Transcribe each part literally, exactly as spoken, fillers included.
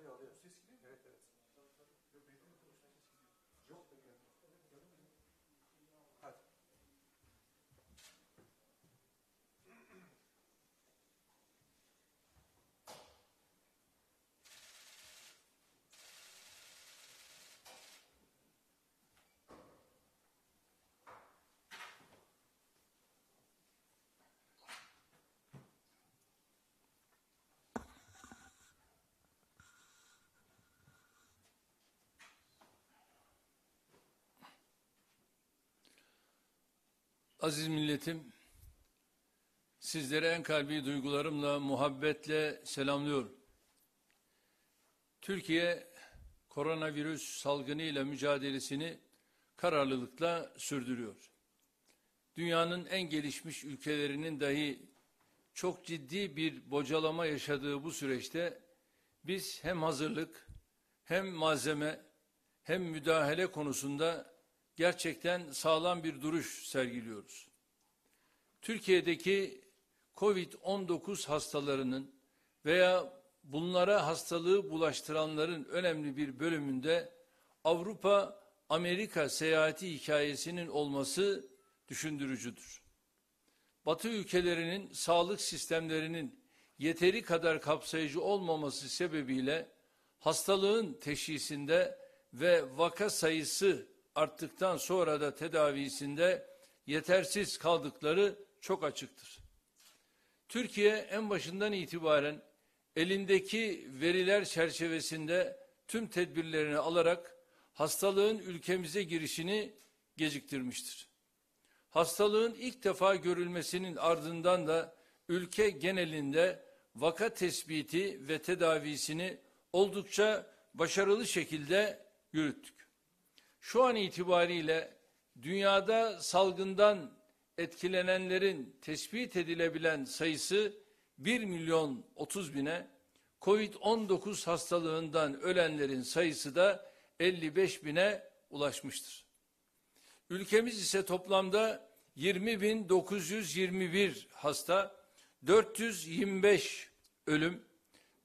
Alıyor alıyor. Ses gidiyor mu? Evet evet. Yok benim konuşmam ses gidiyor. Yok ben geldim. Hadi. Aziz milletim, sizlere en kalbi duygularımla, muhabbetle selamlıyorum. Türkiye, koronavirüs salgınıyla mücadelesini kararlılıkla sürdürüyor. Dünyanın en gelişmiş ülkelerinin dahi çok ciddi bir bocalama yaşadığı bu süreçte biz hem hazırlık, hem malzeme, hem müdahale konusunda gerçekten sağlam bir duruş sergiliyoruz. Türkiye'deki COVID on dokuz hastalarının veya bunlara hastalığı bulaştıranların önemli bir bölümünde Avrupa, Amerika seyahati hikayesinin olması düşündürücüdür. Batı ülkelerinin sağlık sistemlerinin yeteri kadar kapsayıcı olmaması sebebiyle hastalığın teşhisinde ve vaka sayısı arttıktan sonra da tedavisinde yetersiz kaldıkları çok açıktır. Türkiye en başından itibaren elindeki veriler çerçevesinde tüm tedbirlerini alarak hastalığın ülkemize girişini geciktirmiştir. Hastalığın ilk defa görülmesinin ardından da ülke genelinde vaka tespiti ve tedavisini oldukça başarılı şekilde yürüttük. Şu an itibariyle dünyada salgından etkilenenlerin tespit edilebilen sayısı bir milyon otuz bine, COVID on dokuz hastalığından ölenlerin sayısı da elli beş bine ulaşmıştır. Ülkemiz ise toplamda yirmi bin dokuz yüz yirmi bir hasta, dört yüz yirmi beş ölüm,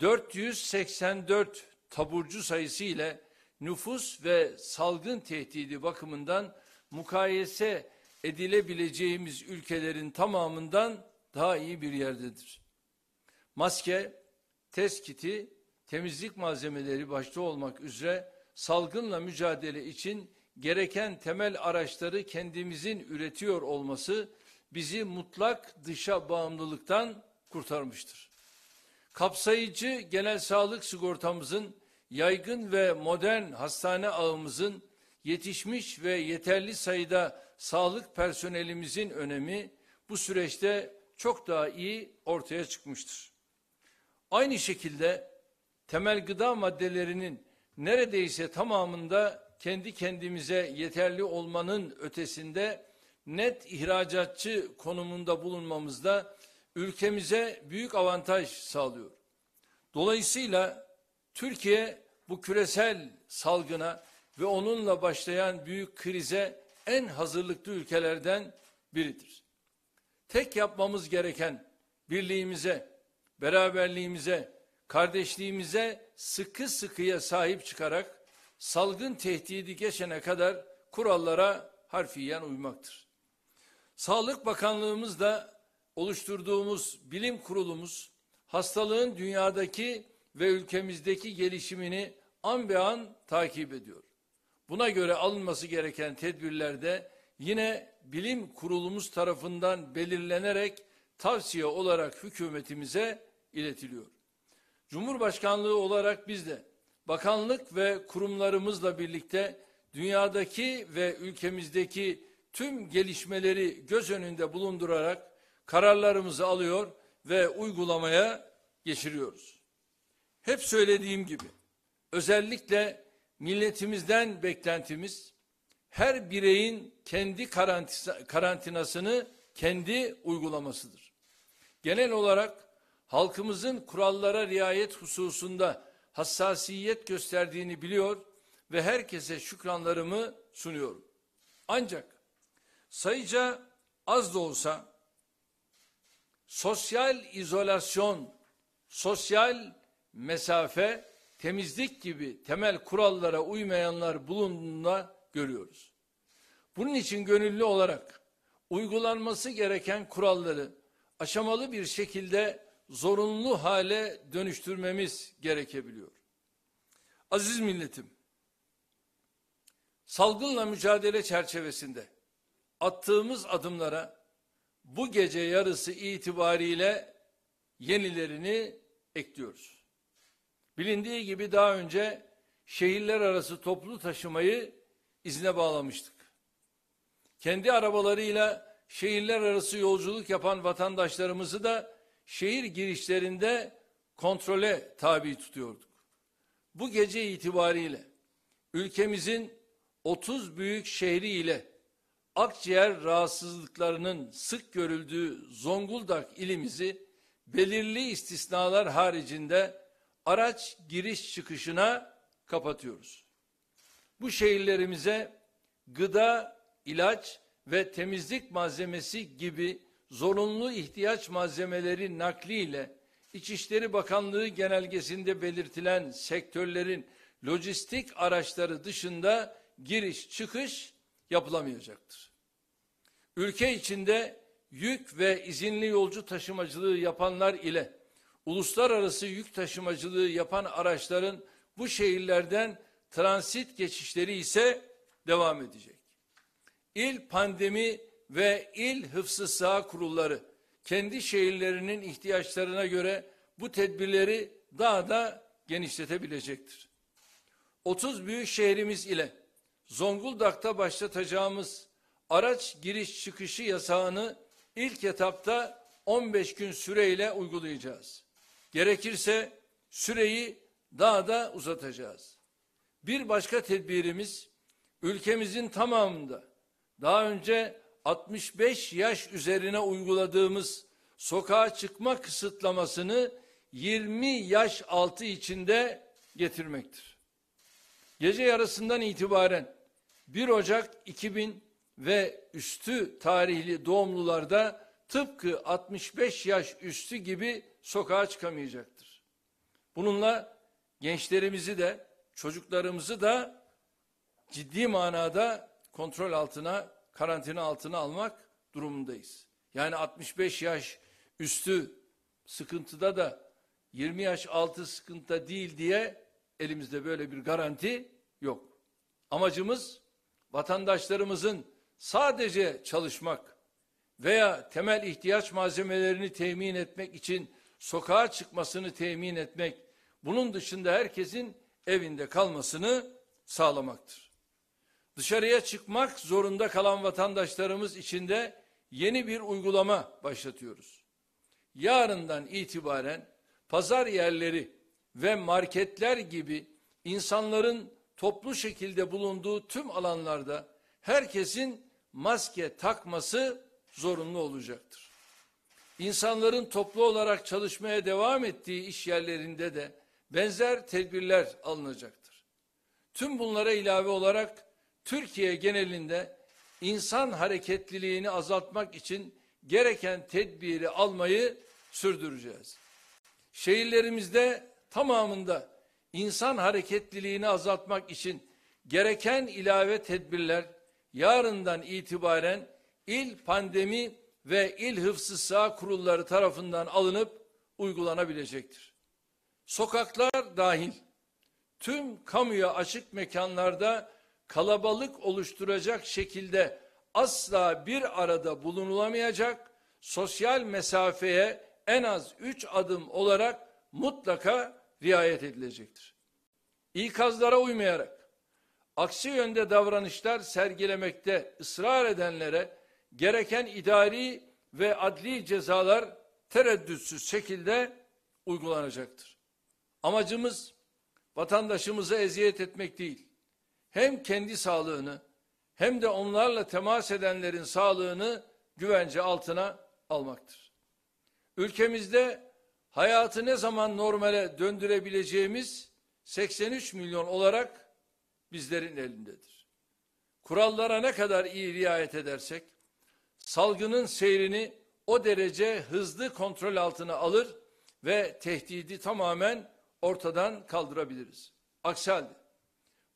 dört yüz seksen dört taburcu sayısı ile nüfus ve salgın tehdidi bakımından mukayese edilebileceğimiz ülkelerin tamamından daha iyi bir yerdedir. Maske, test kiti, temizlik malzemeleri başta olmak üzere salgınla mücadele için gereken temel araçları kendimizin üretiyor olması bizi mutlak dışa bağımlılıktan kurtarmıştır. Kapsayıcı genel sağlık sigortamızın, yaygın ve modern hastane ağımızın, yetişmiş ve yeterli sayıda sağlık personelimizin önemi bu süreçte çok daha iyi ortaya çıkmıştır. Aynı şekilde temel gıda maddelerinin neredeyse tamamında kendi kendimize yeterli olmanın ötesinde net ihracatçı konumunda bulunmamızda ülkemize büyük avantaj sağlıyor. Dolayısıyla Türkiye bu küresel salgına ve onunla başlayan büyük krize en hazırlıklı ülkelerden biridir. Tek yapmamız gereken birliğimize, beraberliğimize, kardeşliğimize sıkı sıkıya sahip çıkarak salgın tehdidi geçene kadar kurallara harfiyen uymaktır. Sağlık Bakanlığımız da oluşturduğumuz bilim kurulumuz hastalığın dünyadaki ve ülkemizdeki gelişimini an be an takip ediyor. Buna göre alınması gereken tedbirlerde yine bilim kurulumuz tarafından belirlenerek tavsiye olarak hükümetimize iletiliyor. Cumhurbaşkanlığı olarak biz de bakanlık ve kurumlarımızla birlikte dünyadaki ve ülkemizdeki tüm gelişmeleri göz önünde bulundurarak kararlarımızı alıyor ve uygulamaya geçiriyoruz. Hep söylediğim gibi özellikle milletimizden beklentimiz her bireyin kendi karantinasını kendi uygulamasıdır. Genel olarak halkımızın kurallara riayet hususunda hassasiyet gösterdiğini biliyor ve herkese şükranlarımı sunuyorum. Ancak sayıca az da olsa sosyal izolasyon, sosyal mesafe temizlik gibi temel kurallara uymayanlar bulunduğunda görüyoruz. Bunun için gönüllü olarak uygulanması gereken kuralları aşamalı bir şekilde zorunlu hale dönüştürmemiz gerekebiliyor. Aziz milletim, salgınla mücadele çerçevesinde attığımız adımlara bu gece yarısı itibariyle yenilerini ekliyoruz. Bilindiği gibi daha önce şehirler arası toplu taşımayı izne bağlamıştık. Kendi arabalarıyla şehirler arası yolculuk yapan vatandaşlarımızı da şehir girişlerinde kontrole tabi tutuyorduk. Bu gece itibariyle ülkemizin otuz büyük şehri ile akciğer rahatsızlıklarının sık görüldüğü Zonguldak ilimizi belirli istisnalar haricinde araç giriş çıkışına kapatıyoruz. Bu şehirlerimize gıda, ilaç ve temizlik malzemesi gibi zorunlu ihtiyaç malzemeleri nakliyle İçişleri Bakanlığı genelgesinde belirtilen sektörlerin lojistik araçları dışında giriş çıkış yapılamayacaktır. Ülke içinde yük ve izinli yolcu taşımacılığı yapanlar ile uluslararası yük taşımacılığı yapan araçların bu şehirlerden transit geçişleri ise devam edecek. İl pandemi ve il hıfzı sıha kurulları kendi şehirlerinin ihtiyaçlarına göre bu tedbirleri daha da genişletebilecektir. otuz büyük şehrimiz ile Zonguldak'ta başlatacağımız araç giriş çıkışı yasağını ilk etapta on beş gün süreyle uygulayacağız. Gerekirse süreyi daha da uzatacağız. Bir başka tedbirimiz, ülkemizin tamamında daha önce altmış beş yaş üzerine uyguladığımız sokağa çıkma kısıtlamasını yirmi yaş altı içinde getirmektir. Gece yarısından itibaren bir Ocak iki bin ve üstü tarihli doğumlularda tıpkı altmış beş yaş üstü gibi sokağa çıkamayacaktır. Bununla gençlerimizi de çocuklarımızı da ciddi manada kontrol altına, karantina altına almak durumundayız. Yani altmış beş yaş üstü sıkıntıda da yirmi yaş altı sıkıntıda değil diye elimizde böyle bir garanti yok. Amacımız vatandaşlarımızın sadece çalışmak veya temel ihtiyaç malzemelerini temin etmek için sokağa çıkmasını temin etmek, bunun dışında herkesin evinde kalmasını sağlamaktır. Dışarıya çıkmak zorunda kalan vatandaşlarımız için de yeni bir uygulama başlatıyoruz. Yarından itibaren pazar yerleri ve marketler gibi insanların toplu şekilde bulunduğu tüm alanlarda herkesin maske takması zorunlu olacaktır. İnsanların toplu olarak çalışmaya devam ettiği iş yerlerinde de benzer tedbirler alınacaktır. Tüm bunlara ilave olarak Türkiye genelinde insan hareketliliğini azaltmak için gereken tedbiri almayı sürdüreceğiz. Şehirlerimizde tamamında insan hareketliliğini azaltmak için gereken ilave tedbirler yarından itibaren il pandemi ve il hıfzı sıha kurulları tarafından alınıp uygulanabilecektir. Sokaklar dahil tüm kamuya açık mekanlarda kalabalık oluşturacak şekilde asla bir arada bulunulamayacak, sosyal mesafeye en az üç adım olarak mutlaka riayet edilecektir. İkazlara uymayarak aksi yönde davranışlar sergilemekte ısrar edenlere gereken idari ve adli cezalar tereddütsüz şekilde uygulanacaktır. Amacımız vatandaşımıza eziyet etmek değil, hem kendi sağlığını hem de onlarla temas edenlerin sağlığını güvence altına almaktır. Ülkemizde hayatı ne zaman normale döndürebileceğimiz seksen üç milyon olarak bizlerin elindedir. Kurallara ne kadar iyi riayet edersek salgının seyrini o derece hızlı kontrol altına alır ve tehdidi tamamen ortadan kaldırabiliriz. Aksi halde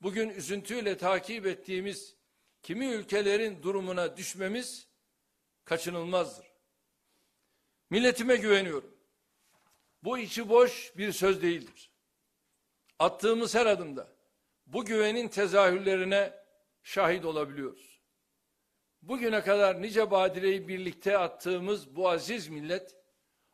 bugün üzüntüyle takip ettiğimiz kimi ülkelerin durumuna düşmemiz kaçınılmazdır. Milletime güveniyorum. Bu içi boş bir söz değildir. Attığımız her adımda bu güvenin tezahürlerine şahit olabiliyoruz. Bugüne kadar nice badireyi birlikte attığımız bu aziz millet,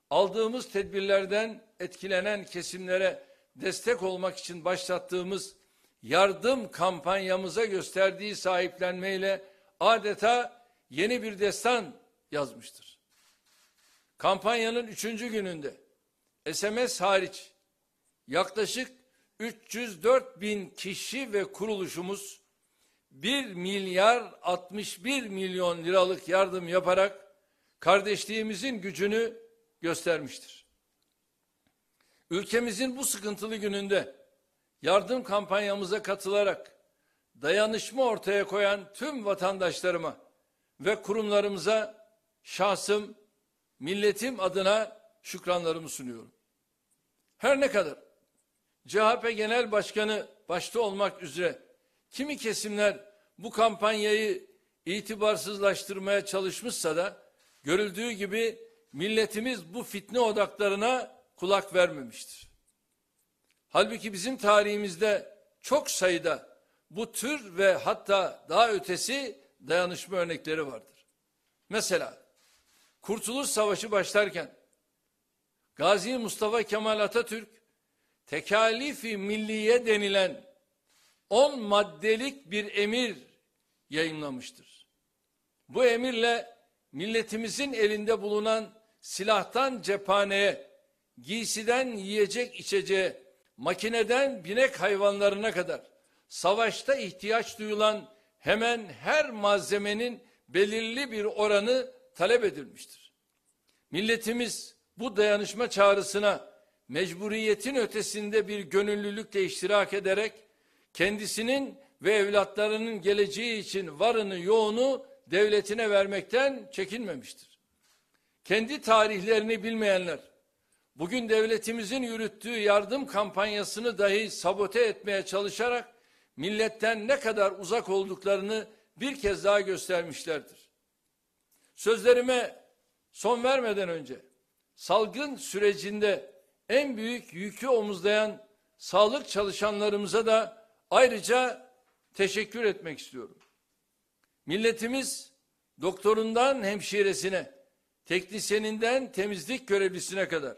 aldığımız tedbirlerden etkilenen kesimlere destek olmak için başlattığımız yardım kampanyamıza gösterdiği sahiplenmeyle adeta yeni bir destan yazmıştır. Kampanyanın üçüncü gününde S M S hariç yaklaşık üç yüz dört bin kişi ve kuruluşumuz bir milyar altmış bir milyon liralık yardım yaparak kardeşliğimizin gücünü göstermiştir. Ülkemizin bu sıkıntılı gününde yardım kampanyamıza katılarak dayanışma ortaya koyan tüm vatandaşlarıma ve kurumlarımıza şahsım, milletim adına şükranlarımı sunuyorum. Her ne kadar C H P Genel Başkanı başta olmak üzere kimi kesimler bu kampanyayı itibarsızlaştırmaya çalışmışsa da görüldüğü gibi milletimiz bu fitne odaklarına kulak vermemiştir. Halbuki bizim tarihimizde çok sayıda bu tür ve hatta daha ötesi dayanışma örnekleri vardır. Mesela Kurtuluş Savaşı başlarken Gazi Mustafa Kemal Atatürk tekalifi milliye denilen on maddelik bir emir yayınlamıştır. Bu emirle milletimizin elinde bulunan silahtan cephaneye, giysiden yiyecek içeceğe, makineden binek hayvanlarına kadar savaşta ihtiyaç duyulan hemen her malzemenin belirli bir oranı talep edilmiştir. Milletimiz bu dayanışma çağrısına mecburiyetin ötesinde bir gönüllülükle iştirak ederek kendisinin ve evlatlarının geleceği için varını yoğunu devletine vermekten çekinmemiştir. Kendi tarihlerini bilmeyenler bugün devletimizin yürüttüğü yardım kampanyasını dahi sabote etmeye çalışarak milletten ne kadar uzak olduklarını bir kez daha göstermişlerdir. Sözlerime son vermeden önce salgın sürecinde en büyük yükü omuzlayan sağlık çalışanlarımıza da ayrıca teşekkür etmek istiyorum. Milletimiz doktorundan hemşiresine, teknisyeninden temizlik görevlisine kadar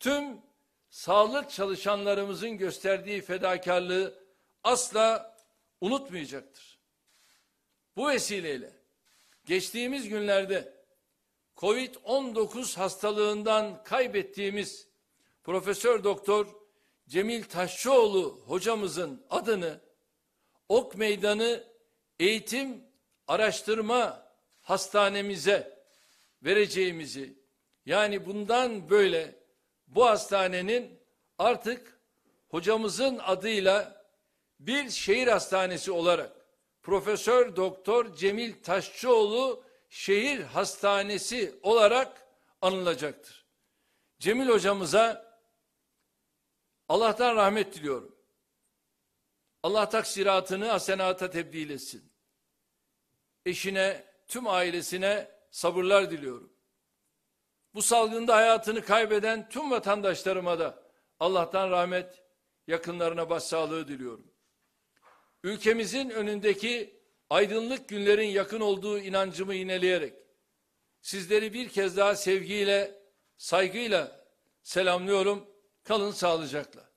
tüm sağlık çalışanlarımızın gösterdiği fedakarlığı asla unutmayacaktır. Bu vesileyle geçtiğimiz günlerde kovid on dokuz hastalığından kaybettiğimiz Profesör Doktor Cemil Taşçıoğlu hocamızın adını Ok Meydanı Eğitim Araştırma Hastanemize vereceğimizi, yani bundan böyle bu hastanenin artık hocamızın adıyla bir şehir hastanesi olarak Profesör Doktor Cemil Taşçıoğlu Şehir Hastanesi olarak anılacaktır. Cemil hocamıza Allah'tan rahmet diliyorum. Allah taksiratını hasenata tebdil etsin. Eşine, tüm ailesine sabırlar diliyorum. Bu salgında hayatını kaybeden tüm vatandaşlarıma da Allah'tan rahmet, yakınlarına başsağlığı diliyorum. Ülkemizin önündeki aydınlık günlerin yakın olduğu inancımı ineleyerek sizleri bir kez daha sevgiyle, saygıyla selamlıyorum. Kalın sağlıcakla.